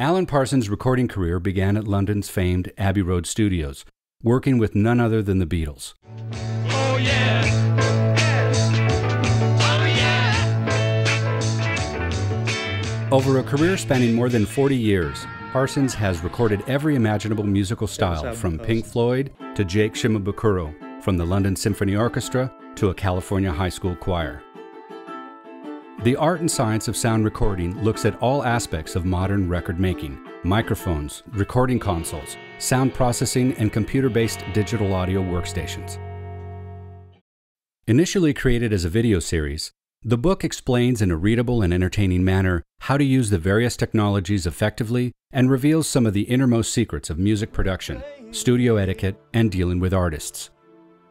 Alan Parsons' recording career began at London's famed Abbey Road Studios, working with none other than the Beatles. Oh, yeah. Yeah. Oh, yeah. Over a career spanning more than 40 years, Parsons has recorded every imaginable musical style, from Pink Floyd to Jake Shimabukuro, from the London Symphony Orchestra to a California high school choir. The Art and Science of Sound Recording looks at all aspects of modern record making: microphones, recording consoles, sound processing, and computer-based digital audio workstations. Initially created as a video series, the book explains in a readable and entertaining manner how to use the various technologies effectively and reveals some of the innermost secrets of music production, studio etiquette, and dealing with artists.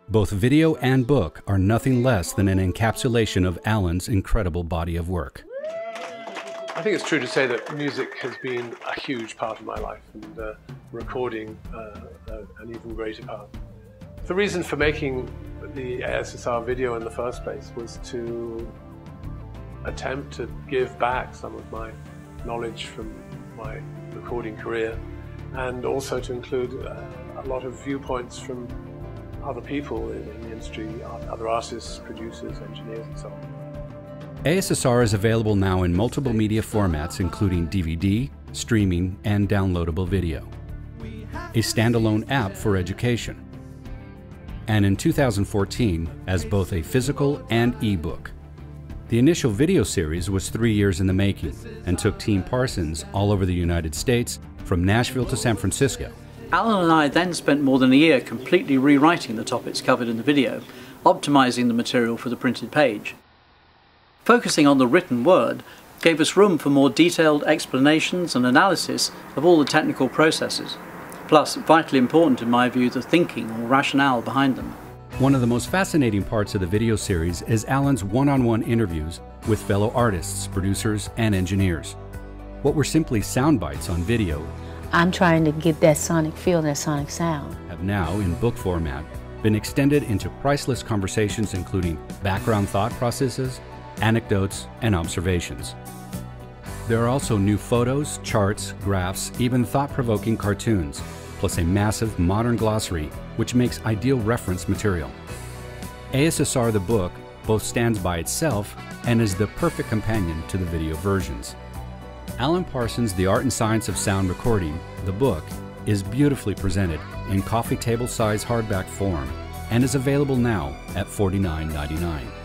Both video and book are nothing less than an encapsulation of Alan's incredible body of work. I think it's true to say that music has been a huge part of my life, and recording an even greater part. The reason for making the ASSR video in the first place was to attempt to give back some of my knowledge from my recording career, and also to include a lot of viewpoints from other people in the industry, other artists, producers, engineers, and so on. ASSR is available now in multiple media formats, including DVD, streaming, and downloadable video, a standalone app for education, and in 2014 as both a physical and e-book. The initial video series was 3 years in the making and took Team Parsons all over the United States, from Nashville to San Francisco. Alan and I then spent more than a year completely rewriting the topics covered in the video, optimizing the material for the printed page. Focusing on the written word gave us room for more detailed explanations and analysis of all the technical processes, plus, vitally important in my view, the thinking or rationale behind them. One of the most fascinating parts of the video series is Alan's one-on-one interviews with fellow artists, producers, and engineers. What were simply sound bites on video, I'm trying to get that sonic feel, that sonic sound, have now, in book format, been extended into priceless conversations including background thought processes, anecdotes, and observations. There are also new photos, charts, graphs, even thought-provoking cartoons, plus a massive modern glossary which makes ideal reference material. ASSR the book both stands by itself and is the perfect companion to the video versions. Alan Parsons' The Art and Science of Sound Recording, the book, is beautifully presented in coffee table size hardback form and is available now at $49.99.